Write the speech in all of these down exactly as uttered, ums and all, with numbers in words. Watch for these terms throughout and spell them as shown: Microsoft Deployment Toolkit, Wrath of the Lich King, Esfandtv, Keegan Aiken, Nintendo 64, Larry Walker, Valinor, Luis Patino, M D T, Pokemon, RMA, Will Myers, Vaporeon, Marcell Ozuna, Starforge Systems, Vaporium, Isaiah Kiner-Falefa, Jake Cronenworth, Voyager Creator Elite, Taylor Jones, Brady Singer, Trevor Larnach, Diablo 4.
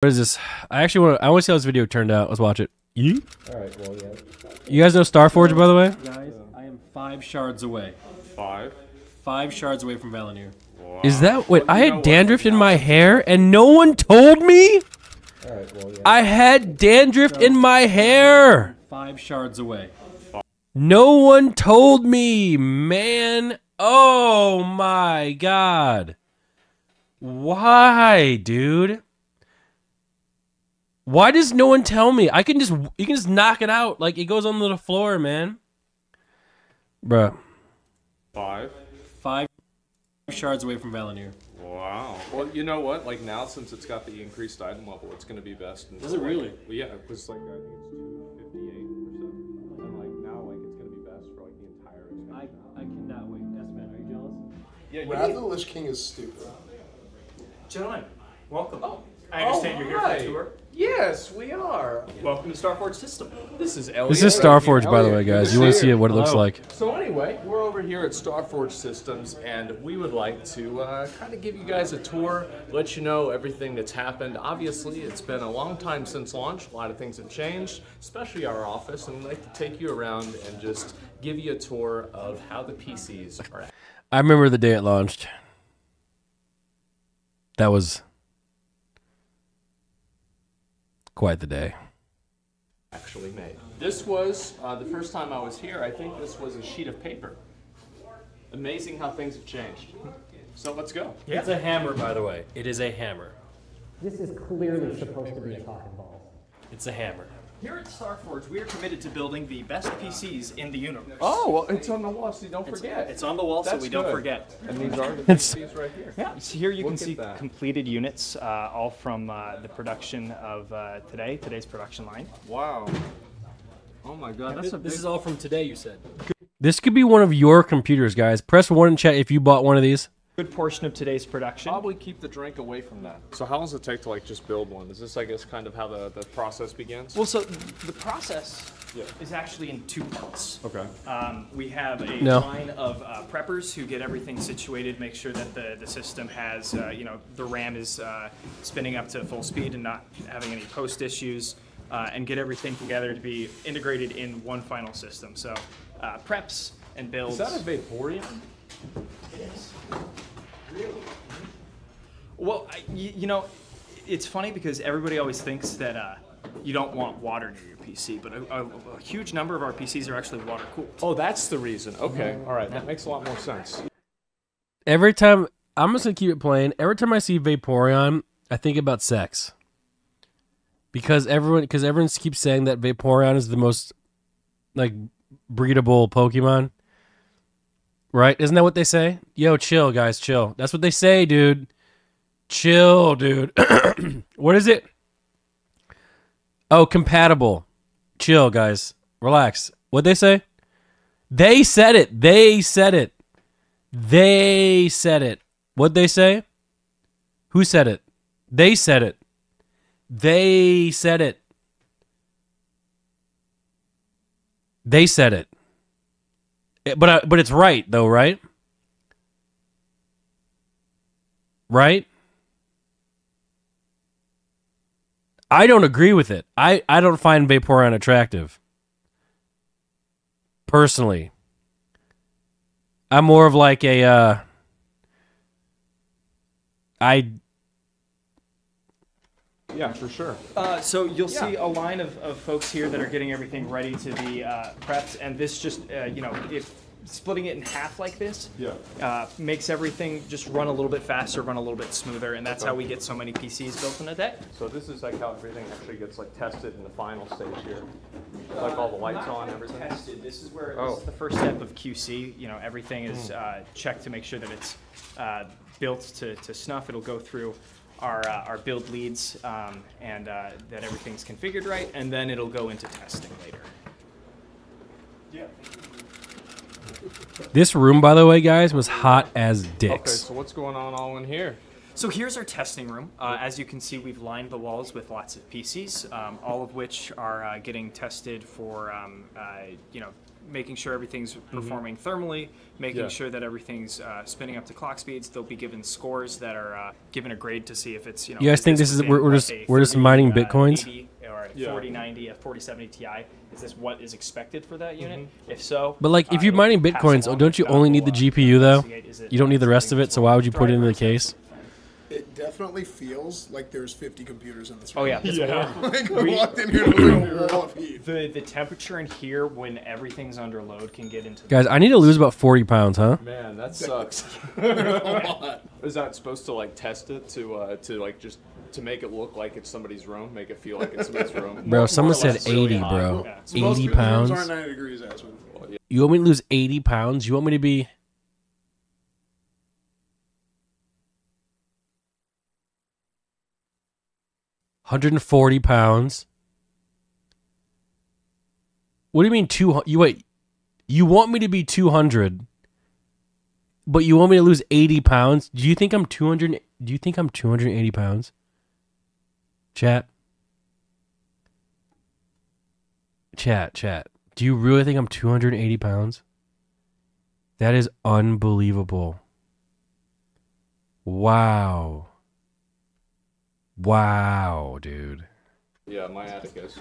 What is this? I actually want to, I want to see how this video turned out. Let's watch it. You? All right, well, yeah. You guys know Starforge, by the way? Guys, I am five shards away. Five? Five shards away from Valinor. Wow. Is that... Wait, I had dandruff in my hair and no one told me? All right, well, yeah. I had dandruff in my hair! Five shards away. No one told me, man. Oh, my God. Why, dude? Why does no one tell me? I can just, you can just knock it out. Like, it goes on the floor, man. Bruh. Five? Five shards away from Valinor. Wow. Well, you know what? Like, now, since it's got the increased item level, it's going to be best. Is it really? Well, yeah, it was like, I think it's two fifty-eight percent. And, like, now, like, it's going to be best for, like, the entire expansion. I, I cannot wait. Esfand, are you jealous? Yeah, you Wrath of the Lich King is stupid. Gentlemen, welcome. Oh. I understand oh, you're hi. here for a tour. Yes, we are. Welcome to Starforge Systems. This is Elliot. This is Starforge, by the way, guys. You want to see it, what it looks like. So anyway, we're over here at Starforge Systems, and we would like to uh, kind of give you guys a tour, let you know everything that's happened. Obviously, it's been a long time since launch. A lot of things have changed, especially our office, and we'd like to take you around and just give you a tour of how the P Cs are at. I remember the day it launched. That was... quite the day. Actually made. This was uh, the first time I was here. I think this was a sheet of paper. Amazing how things have changed. So let's go. Yeah. It's a hammer, by the way. It is a hammer. This is clearly supposed to be a pocket ball. It's a hammer. Here at Starforge, we are committed to building the best P Cs in the universe. Oh, well, it's on the wall, so you don't it's, forget. It's on the wall, That's so we good. don't forget. And these are the P Cs right here. Yeah, so here you Look can see that. completed units, uh, all from uh, the production of uh, today, today's production line. Wow. Oh my God, that's this, a big... This is all from today, you said. This could be one of your computers, guys. Press one in chat if you bought one of these. Good portion of today's production. Probably keep the drink away from that. So how long does it take to like just build one? Is this, I guess, kind of how the, the process begins? Well, so the process yeah. is actually in two parts. Okay. Um, we have a no. line of uh, preppers who get everything situated, make sure that the, the system has, uh, you know, the RAM is uh, spinning up to full speed and not having any post issues, uh, and get everything together to be integrated in one final system. So uh, preps and builds. Is that a Vaporium? It is. Really? Well, I, you, you know, it's funny because everybody always thinks that uh, you don't want water near your P C, but a, a, a huge number of our P Cs are actually water cooled. Oh, that's the reason. Okay, mm-hmm. all right, that makes a lot more sense. Every time, I'm just gonna keep it playing. Every time I see Vaporeon, I think about sex because everyone, because everyone keeps saying that Vaporeon is the most like breedable Pokemon. Right? Isn't that what they say? Yo, chill, guys, chill. That's what they say, dude. Chill, dude. What is it? Oh, compatible. Chill, guys. Relax. What'd they say? They said it. They said it. They said it. What'd they say? Who said it? They said it. They said it. They said it. But I, but it's right though, right? Right? I don't agree with it. I, I don't find Vaporeon attractive. Personally. I'm more of like a uh I Yeah, for sure. Uh, so you'll yeah. see a line of, of folks here that are getting everything ready to be uh, prepped, and this just, uh, you know, if splitting it in half like this yeah. uh, makes everything just run a little bit faster, run a little bit smoother, and that's okay. how we get so many P Cs built in a day. So this is like how everything actually gets like tested in the final stage here, uh, like all the lights not on, everything. Tested. This is where oh. this is the first step of Q C. You know, everything is mm. uh, checked to make sure that it's uh, built to, to snuff. It'll go through our uh, our build leads um, and uh, that everything's configured right, and then it'll go into testing later. Yeah. This room, by the way, guys, was hot as dicks. Okay, so what's going on all in here? So here's our testing room. Uh, as you can see, we've lined the walls with lots of P Cs, um, all of which are uh, getting tested for um, uh, you know making sure everything's performing mm-hmm. thermally, making yeah. sure that everything's uh, spinning up to clock speeds. They'll be given scores that are uh, given a grade to see if it's, you know. You guys think this is, we're, we're just we're just mining bitcoins? Yeah. forty ninety, a forty seventy Ti. Is this what is expected for that unit? Mm-hmm. If so, but like, if you're uh, mining bitcoins, don't you only need the G P U though? You don't need the rest of it, so why would you put it into the case? It definitely feels like there's fifty computers in this room. Oh yeah, yeah. Like, we walked in here to a wall of heat. The the temperature in here when everything's under load can get into. Guys, I need to lose about forty pounds, huh? Man, that sucks. Is that supposed to like test it to uh, to like just to make it look like it's somebody's room, make it feel like it's somebody's room? Bro, more, someone more said eighty, really bro. Yeah. So eighty pounds. Are ninety degrees, well, yeah. You want me to lose eighty pounds? You want me to be? one hundred forty pounds. What do you mean two hundred? You wait. You want me to be two hundred, but you want me to lose eighty pounds? Do you think I'm two hundred? Do you think I'm two hundred eighty pounds? Chat. Chat, chat. Do you really think I'm two hundred eighty pounds? That is unbelievable. Wow. Wow, dude. Yeah, my atticus.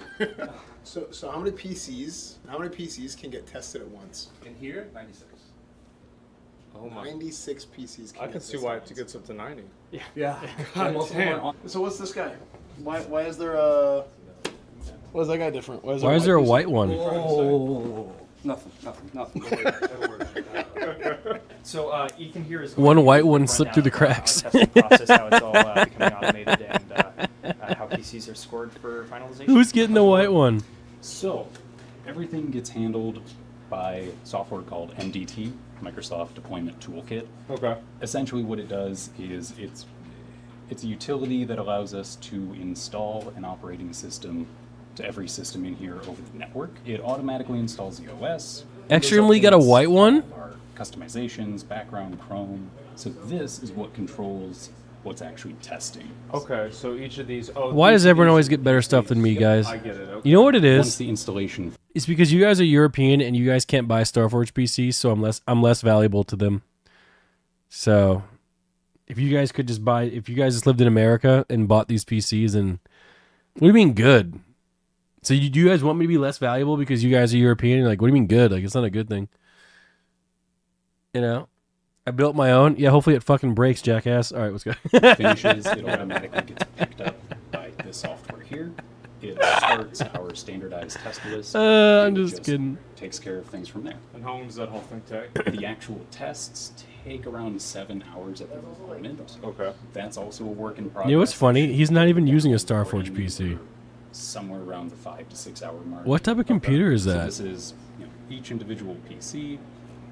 so, so how many P Cs? How many P Cs can get tested at once? In here, ninety-six. Oh my. ninety-six P Cs. Can I get can see why it gets up to ninety. Yeah. Yeah. God, so what's this guy? Why? Why is there a? Why is that guy different? Why is there, why a, white is there a white one? Oh. Nothing. Nothing. Nothing. So uh, Ethan here is one white one slipped through the cracks. Testing process, how it's all uh, becoming automated, and uh, uh, how P Cs are scored for finalization. Who's getting the white one? So everything gets handled by software called M D T, Microsoft Deployment Toolkit. Okay. Essentially, what it does is it's it's a utility that allows us to install an operating system to every system in here over the network. It automatically installs the O S. Extremely got a white one. Customizations, background, Chrome. So this is what controls what's actually testing. Okay, so each of these. Oh, why does everyone always get better stuff than me, guys? I get it. Okay. You know what it is? Once the installation. It's because you guys are European and you guys can't buy Starforge P Cs, so I'm less I'm less valuable to them. So, if you guys could just buy, if you guys just lived in America and bought these P Cs, and what do you mean good? So you, do you guys want me to be less valuable because you guys are European? You're like, what do you mean good? Like, it's not a good thing. You know, I built my own. Yeah, hopefully it fucking breaks, jackass. All right, let's go. It finishes, it automatically gets picked up by this software here. It starts our standardized test list. Uh, I'm just, just kidding. Takes care of things from there. And how long does that whole thing take? The actual tests take around seven hours at the moment. Okay. That's also a work in progress. You know what's funny? He's not even using a Starforge P C. Somewhere around the five to six hour mark. What type of computer is that? So this is, you know, each individual P C.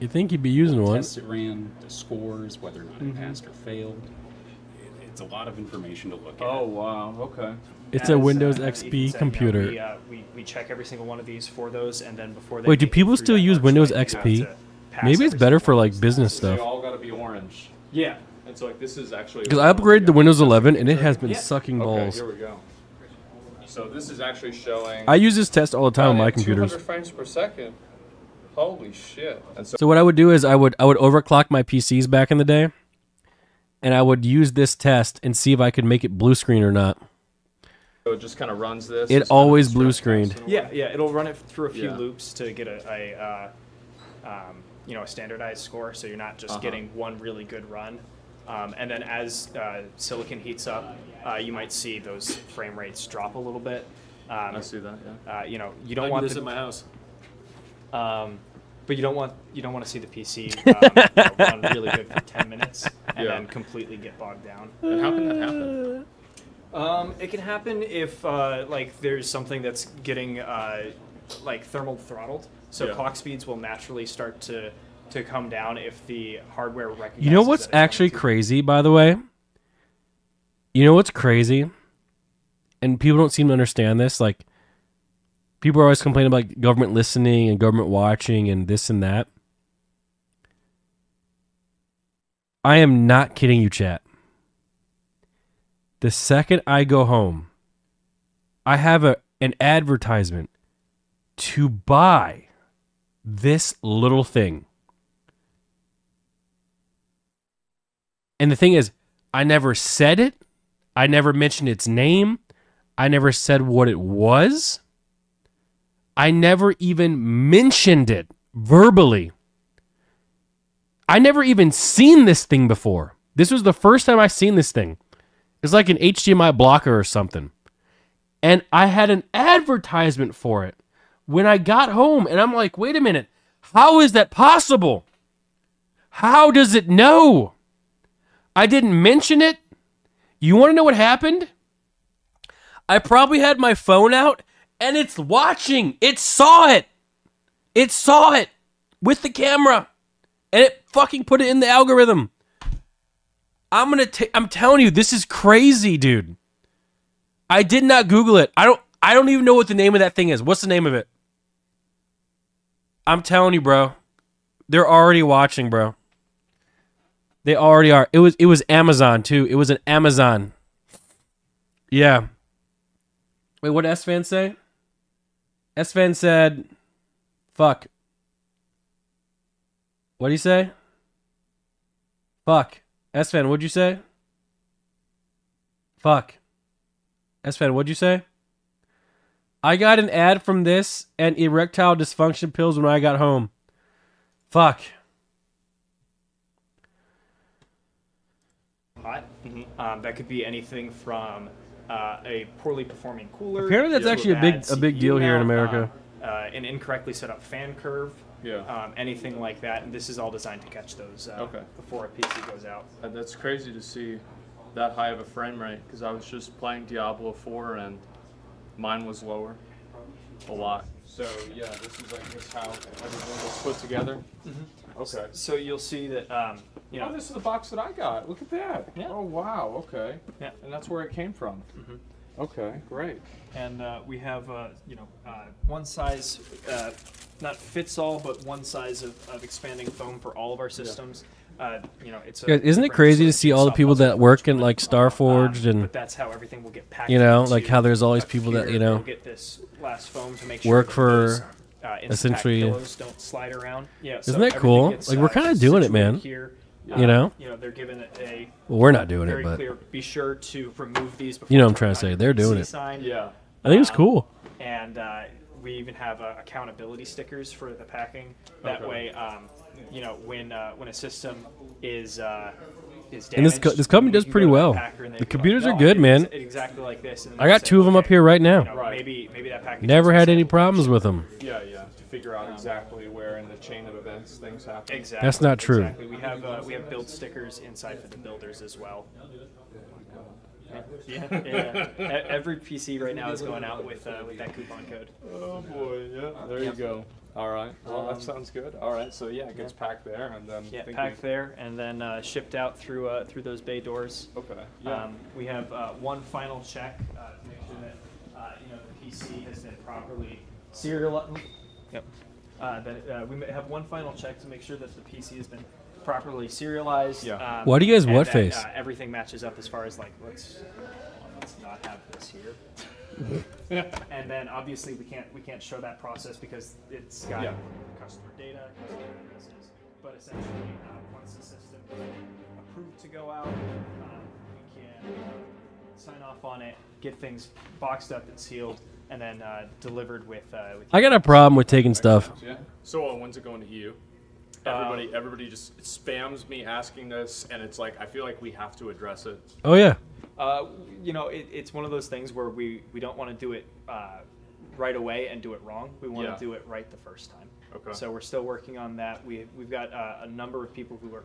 You think you'd be using one? Test it ran, the scores, whether or not it passed or failed. It, it's a lot of information to look at. Oh wow, okay. It's a Windows X P computer. We, uh, we we check every single one of these for those, and then before they. Wait, do people still use Windows X P? Maybe it's better for like business stuff. They all got to be orange. Yeah, it's like this is actually. Because I upgraded to Windows eleven, and it has been sucking balls. Okay, here we go. So this is actually showing. I use this test all the time on my computers. two hundred frames per second. Holy shit. So, so what I would do is I would I would overclock my P Cs back in the day, and I would use this test and see if I could make it blue screen or not. So it just kind of runs this. It always blue screened. Yeah, yeah. It'll run it through a few yeah. loops to get a, a uh, um, you know, a standardized score. So you're not just uh-huh. getting one really good run. Um, and then as uh, silicon heats up, uh, you might see those frame rates drop a little bit. Um, I see that. Yeah. Uh, you know, you don't I want do this the, in my house. Um, but you don't want you don't want to see the P C um, you know, run really good for ten minutes and yeah. then completely get bogged down. And how can that happen? Um, it can happen if uh, like there's something that's getting uh, like thermal throttled, so yeah. clock speeds will naturally start to. to come down if the hardware recognizes. You know what's actually crazy, by the way? You know what's crazy? And people don't seem to understand this. Like, people are always complaining about like, government listening and government watching and this and that. I am not kidding you, chat. The second I go home, I have a, an advertisement to buy this little thing. And the thing is, I never said it. I never mentioned its name. I never said what it was. I never even mentioned it verbally. I never even seen this thing before. This was the first time I seen this thing. It's like an H D M I blocker or something. And I had an advertisement for it when I got home. And I'm like, wait a minute. How is that possible? How does it know? I didn't mention it. You want to know what happened? I probably had my phone out and it's watching. It saw it. It saw it with the camera. And it fucking put it in the algorithm. I'm gonna. T I'm telling you, this is crazy, dude. I did not Google it. I don't. I don't even know what the name of that thing is. What's the name of it? I'm telling you, bro. They're already watching, bro. They already are. It was. It was Amazon too. It was an Amazon. Yeah. Wait, what did Esfand say? Esfand said, "Fuck." What'd he say? Fuck. Esfand, what'd you say? Fuck. Esfand, what'd you say? I got an ad from this and erectile dysfunction pills when I got home. Fuck. Hot. Mm-hmm. Um, that could be anything from uh, a poorly performing cooler. Apparently that's actually a big a big deal here in America. Uh, uh, an incorrectly set up fan curve. Yeah. Um, anything like that, and this is all designed to catch those uh, okay. before a P C goes out. Uh, that's crazy to see that high of a frame rate, because I was just playing Diablo four and mine was lower a lot. So yeah, this is like just how everything was put together. Mm-hmm. Okay. So you'll see that. Um, you know, oh, this is the box that I got. Look at that. Yeah. Oh wow. Okay. Yeah. And that's where it came from. Mm-hmm. Okay, great. And uh, we have, uh, you know, uh, one size, uh, not fits all, but one size of, of expanding foam for all of our systems. Yeah. Uh, you know, it's. A Isn't it crazy to see all the people that work in like Starforge and? But that's how everything will get packed. You know, like how there's always people that you know. Get this last foam to make sure work for. Uh, essentially, pillows don't slide around. Yeah. Isn't so that cool? Gets, like we're kind of uh, doing it, man. Here. You um, know, you know they're giving it a. Well, we're not doing it, but clear, be sure to remove these. Before you know, what I'm trying to say they're doing it. Sign. Yeah, I think um, it's cool. And uh, we even have uh, accountability stickers for the packing. That okay. way, um, you know, when uh, when a system is uh, is damaged, and this co this company does pretty well. The, the computers go, no, are good, man. Exactly like this. And I got two of them okay, up here right now. You know, right. Maybe maybe that package. Never had any problems with them. Yeah, yeah. Figure out exactly where in the chain of events things happen. Exactly. That's not true. Exactly. We have uh, we have build stickers inside for the builders as well. Yeah, yeah. Every P C right now is going out with uh, with that coupon code. Oh boy, yeah. There you go. All right. Well, that sounds good. All right. So yeah, it gets yeah. packed there and then yeah, packed there and then uh, shipped out through uh, through those bay doors. Okay. Yeah. Um, we have uh, one final check uh, to make sure that uh, you know the P C has been properly serialized. Yep. Uh, that, uh, we have one final check to make sure that the P C has been properly serialized. Yeah. Um, Why do you guys what that, face? Uh, everything matches up as far as like let's let's not have this here. And then obviously we can't we can't show that process because it's got yeah. customer data, customer business. But essentially, uh, once the system is approved to go out, uh, we can uh, sign off on it, get things boxed up and sealed. And then uh, delivered with, uh, with. I got a problem with taking stuff. Yeah. So uh, when's it going to you? Everybody, um, everybody just spams me asking this, and it's like I feel like we have to address it. Oh yeah. Uh, you know, it, it's one of those things where we we don't want to do it uh, right away and do it wrong. We want to yeah. do it right the first time. Okay. So we're still working on that. We we've got uh, a number of people who are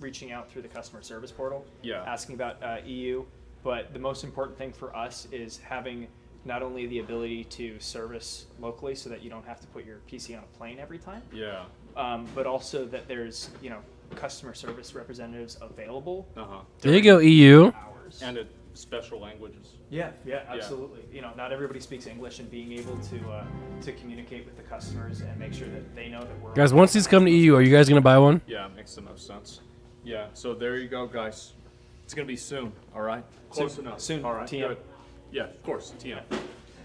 reaching out through the customer service portal. Yeah. Asking about uh, E U, but the most important thing for us is having. Not only the ability to service locally so that you don't have to put your P C on a plane every time, yeah, um, but also that there's you know customer service representatives available. Uh-huh. There you go, E U. Hours. And it, special languages. Yeah, yeah, absolutely. Yeah. You know, not everybody speaks English, and being able to uh, to communicate with the customers and make sure that they know that we're guys. Once these come to E U, are you guys gonna buy one? Yeah, it makes the most sense. Yeah. So there you go, guys. It's gonna be soon. All right. Close soon, enough. Soon. All right. T M. Good. Yeah, of course, T M.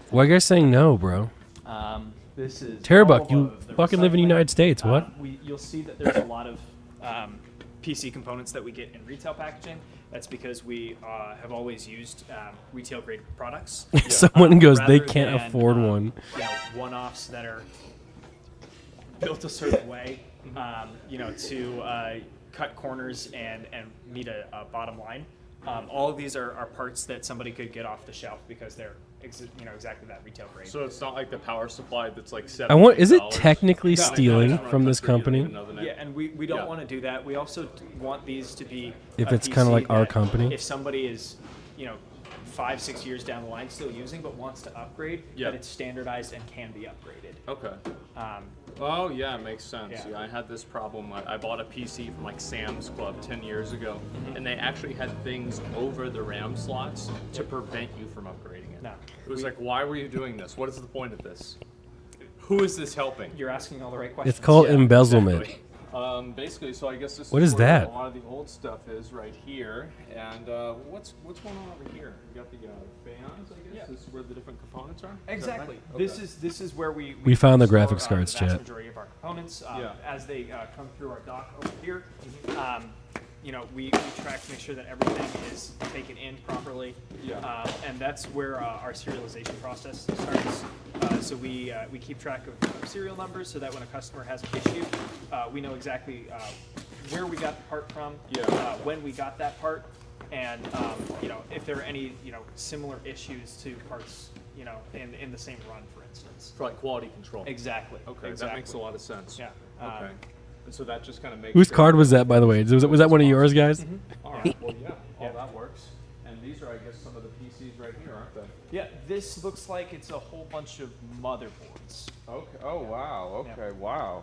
Why are you guys saying no, bro? Um, This is Terabuck, you fucking live in the United States. What? Um, we, you'll see that there's a lot of um, P C components that we get in retail packaging. That's because we uh, have always used um, retail grade products. Someone um, goes, they can't than, afford um, one. You know, one-offs that are built a certain way, um, you know, to uh, cut corners and and meet a, a bottom line. Um, all of these are, are parts that somebody could get off the shelf because they're ex you know exactly that retail grade. So it's not like the power supply that's like seven. I want. Is it technically no, stealing no, from this company? Yeah, and we, we don't yeah. want to do that. We also want these to be. If it's kind of like our company. If somebody is, you know, five six years down the line still using but wants to upgrade, yep. that it's standardized and can be upgraded. Okay. Um, oh yeah, it makes sense. Yeah. yeah, I had this problem. I bought a P C from like Sam's Club ten years ago, mm-hmm. and they actually had things over the RAM slots to prevent you from upgrading it. No, it was we, like, why were you doing this? What is the point of this? Who is this helping? You're asking all the right questions. It's called yeah, embezzlement. Exactly. Um, basically, so I guess this what is, is where that? a lot of the old stuff is right here. And uh, what's what's going on over here? You got the uh, fans, I guess. Yeah. This is where the different components are. Exactly. Is right? This okay. is this is where we we, we found the graphics store, cards. Uh, the vast chat. Majority of our components, um, yeah. as they uh, come through our dock over here, um, you know, we, we track to make sure that everything is taken in properly. Yeah. Um, and that's where uh, our serialization process starts. Uh, so we uh, we keep track of, of serial numbers so that when a customer has an issue, uh, we know exactly uh, where we got the part from, yeah. uh, when we got that part, and um, you know, if there are any you know similar issues to parts you know in in the same run, for instance. For like quality control. Exactly. Okay, exactly. That makes a lot of sense. Yeah. Um, okay. And so that just kind of makes. Whose card was that, by the way? Was, was that one of yours, guys? Mm-hmm. All right. Well, yeah. All that works. And these are, I guess, some of the P Cs right here, aren't they? Yeah, this looks like it's a whole bunch of motherboards. Okay. Oh, yeah. Wow. Okay, yeah. Wow.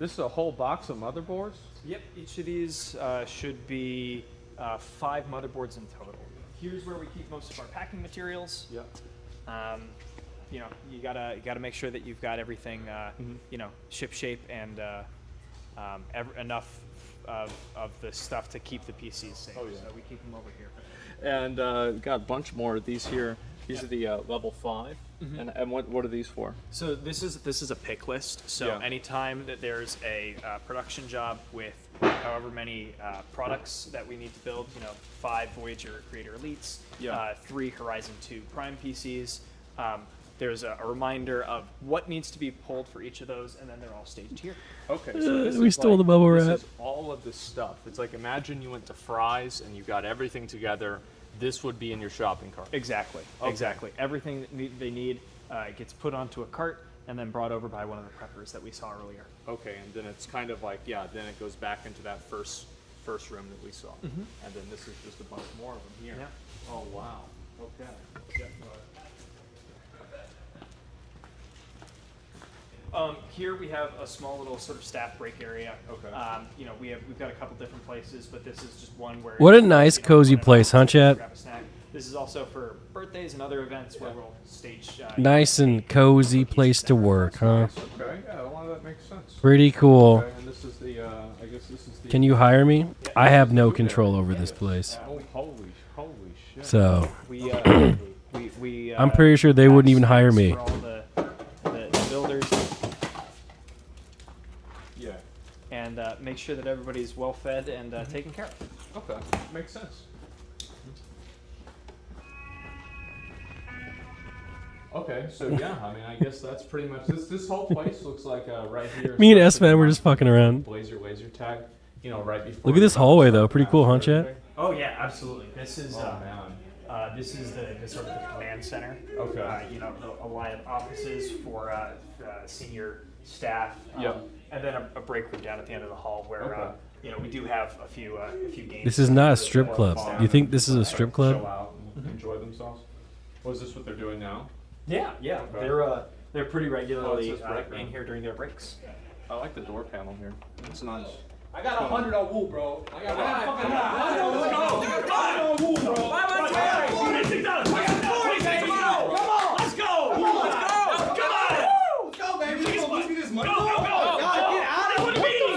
This is a whole box of motherboards? Yep, each of these uh, should be uh, five motherboards in total. Here's where we keep most of our packing materials. Yep. Um, you know, you gotta, you gotta make sure that you've got everything, uh, mm-hmm. you know, ship shape and uh, um, ev enough Of, of the stuff to keep the P Cs safe. Oh, yeah. So we keep them over here. And uh, we've got a bunch more of these here. These yep. are the uh, level five. Mm-hmm. And, and what, what are these for? So this is this is a pick list. So yeah. anytime that there's a uh, production job with however many uh, products that we need to build, you know, five Voyager Creator Elites, yeah. uh, three Horizon two Prime P Cs, um, there's a, a reminder of what needs to be pulled for each of those, and then they're all staged here. Okay, so this uh, we is stole like, the bubble wrap. This is all of this stuff. It's like, imagine you went to Fry's and you got everything together. This would be in your shopping cart. Exactly, okay. exactly. Everything that need, they need uh, gets put onto a cart and then brought over by one of the preppers that we saw earlier. Okay, and then it's kind of like, yeah, then it goes back into that first first room that we saw. Mm-hmm. And then this is just a bunch more of them here. Yeah. Oh, wow. Okay. Yeah. Um, here we have a small little sort of staff break area. Okay. Um, you know, we have we've got a couple different places, but this is just one where. What a nice you know, cozy place, huh, Chad? Grab a snack. This is also for birthdays and other events where yeah. we'll stage. Uh, nice and cozy place to work, huh? Okay. Yeah, a lot of that makes sense. Pretty cool. Okay, and this is the. Uh, I guess this is the. Can you hire me? Yeah, I have no control over yeah. this place. Uh, holy, holy shit. So. We. Uh, we, we uh, I'm pretty sure they wouldn't even hire me. And uh, make sure that everybody's well fed and uh, mm-hmm. taken care of. Okay, makes sense. Okay, so yeah, I mean, I guess that's pretty much this. This whole place looks like uh, right here. Me and Esfand were just fucking around. Blazer, laser tag, you know, right before. Look at this hallway though, pretty cool, huh, Chad? Oh yeah, absolutely. This is. Oh, uh, man. Uh, this is the, the sort of the command center. Okay. Uh, you know, a, a line of offices for uh, uh, senior staff. Um, yep. And then a, a break room down at the end of the hall where okay. uh, you know we do have a few uh, a few games. This is not a strip club. You think this is a strip club? Chill out and enjoy themselves. Well, is this what they're doing now? Yeah, yeah. Okay. They're uh, they're pretty regularly oh, uh, in here during their breaks. I like the door panel here. It's nice. I got a hundred on Woo, bro. I got a hundred on Woo. Let's go. Let's go. I got a hundred on Woo, bro. Five on twelve. forty-six dollars. I got forty-six dollars. Come on. Let's go. Come on. Let's go. Come on. Let's go, baby. You're going to lose me this money. Go, go, go. God, get out of here.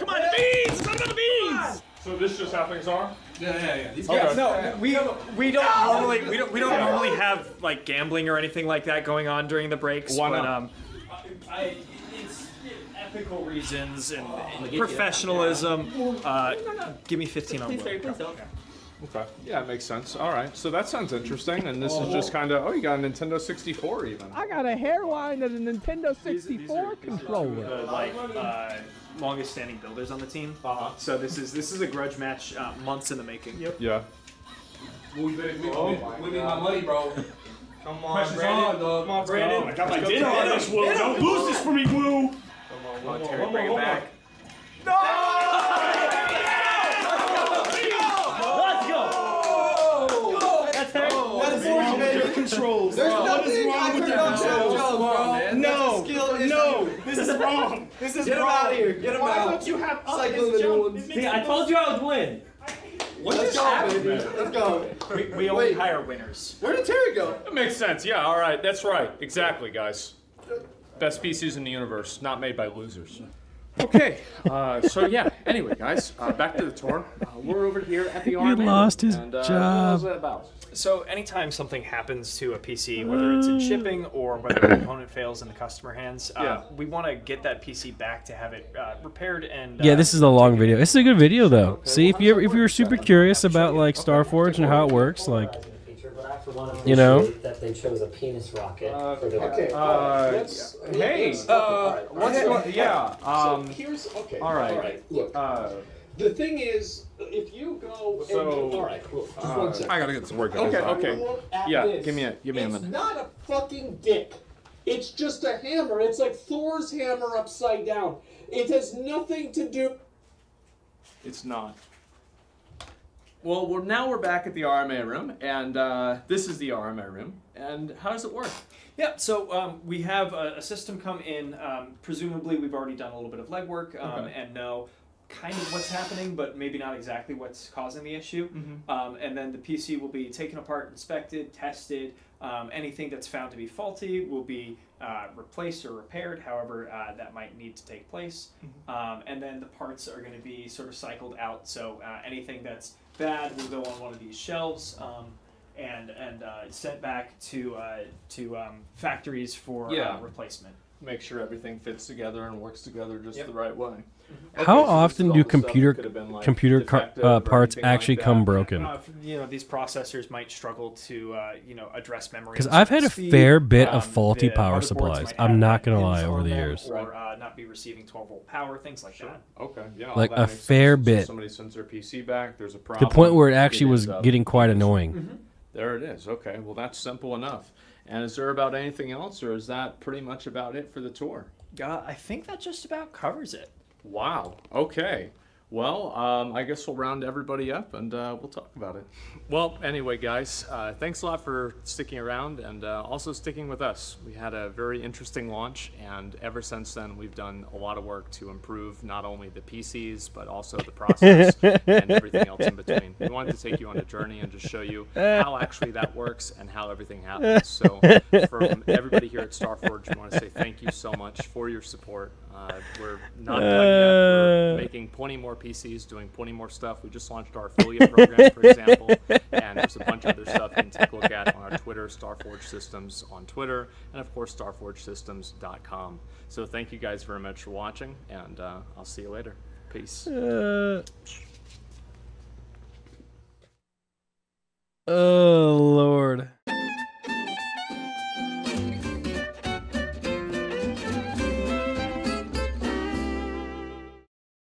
Come on, the beans. Come on, the beans. It's about the beans. So this this just how things are? Yeah, yeah, yeah. These guys, okay. No, we we don't no! normally we don't we don't normally have like gambling or anything like that going on during the breaks. Why but, not? Um, I, I, it's ethical reasons and, and professionalism. Yeah. Uh, no, no. Give me fifteen on one. Okay. Yeah, it makes sense. All right. So that sounds interesting. And this oh. is just kind of, oh, you got a Nintendo sixty-four even. I got a hairline and a Nintendo sixty-four controller. These are the like, uh, longest standing builders on the team. Uh-huh. So this is this is a grudge match, uh, months in the making. Yep. Yeah. We, we, we, oh we, we need my money, bro. Come on, Pressure's Brandon. On, Come on, Brandon. I got my dinner on this, Woo. Don't lose this for me, Woo. Come on, Woo. Terry, on, bring on, it back. No! Controls. There's bro. nothing what is wrong I with control, no, bro. No, skill is no, no, this is wrong. This is Get wrong. Get him out of here. Get him Why out. Why don't you have other jump? See, I told you I would win. What Let's just go, happened? Baby. Let's go. We, we only hire winners. Where did Terry go? That makes sense. Yeah. All right. That's right. Exactly, guys. Best species in the universe, not made by losers. Okay, uh, so yeah, anyway, guys, uh, back to the tour. Uh, we're over here at the R M A. He lost his and, uh, job. What was that about? So anytime something happens to a P C, whether it's in shipping or whether a component fails in the customer hands, uh, yeah. we want to get that P C back to have it uh, repaired and... Uh, yeah, this is a long video. This is a good video, though. Okay, See, well, if you ever, if you were super curious about, like, okay, Starforge and how it works, like... You know that they chose a penis rocket. Uh, for the okay. Uh, let's, yeah. Hey. Uh, what's going? Yeah. Um. So here's okay. All right. All right. Look. Uh, the thing is, if you go. So. And, all right. Look. Just uh, one second. I gotta get this work. Okay. Okay. okay. Yeah. This. Give me a. Give me it's a minute. It's not a fucking dick. It's just a hammer. It's like Thor's hammer upside down. It has nothing to do. It's not. Well, we're, now we're back at the R M A room, and uh, this is the R M A room. And how does it work? Yeah, so um, we have a, a system come in. Um, presumably, we've already done a little bit of legwork um, okay. and know kind of what's happening, but maybe not exactly what's causing the issue. Mm-hmm. um, and then the P C will be taken apart, inspected, tested. Um, anything that's found to be faulty will be uh, replaced or repaired, however uh, that might need to take place. Mm-hmm. um, and then the parts are going to be sort of cycled out, so uh, anything that's bad will go on one of these shelves um, and and uh, sent back to uh, to um, factories for yeah. uh, replacement. Make sure everything fits together and works together just yep. the right way. Okay, How so often do computer like computer car, uh, parts actually like come broken? Uh, you know, these processors might struggle to uh, you know address memory. Because I've had a fair bit um, of faulty power supplies. I'm not gonna lie, over the years. Or uh, not be receiving twelve volt power, things like sure. that. Okay, yeah. Like a fair sense. bit. So somebody sends their P C back. There's a problem. The point where it actually it was up. getting quite annoying. Mm-hmm. There it is. Okay, well that's simple enough. And is there about anything else, or is that pretty much about it for the tour? Uh, I think that just about covers it. Wow. Okay. Well, um, I guess we'll round everybody up, and uh, we'll talk about it. Well, anyway, guys, uh, thanks a lot for sticking around and uh, also sticking with us. We had a very interesting launch, and ever since then, we've done a lot of work to improve not only the P Cs, but also the process and everything else in between. We wanted to take you on a journey and just show you how actually that works and how everything happens. So from everybody here at Starforge, we want to say thank you so much for your support. Uh, we're not done yet. We're making plenty more P Cs, doing plenty more stuff. We just launched our affiliate program, for example, and there's a bunch of other stuff you can take a look at on our Twitter, Starforge Systems on Twitter, and of course, starforge systems dot com. So thank you guys very much for watching, and uh, I'll see you later. Peace. Uh, oh, Lord.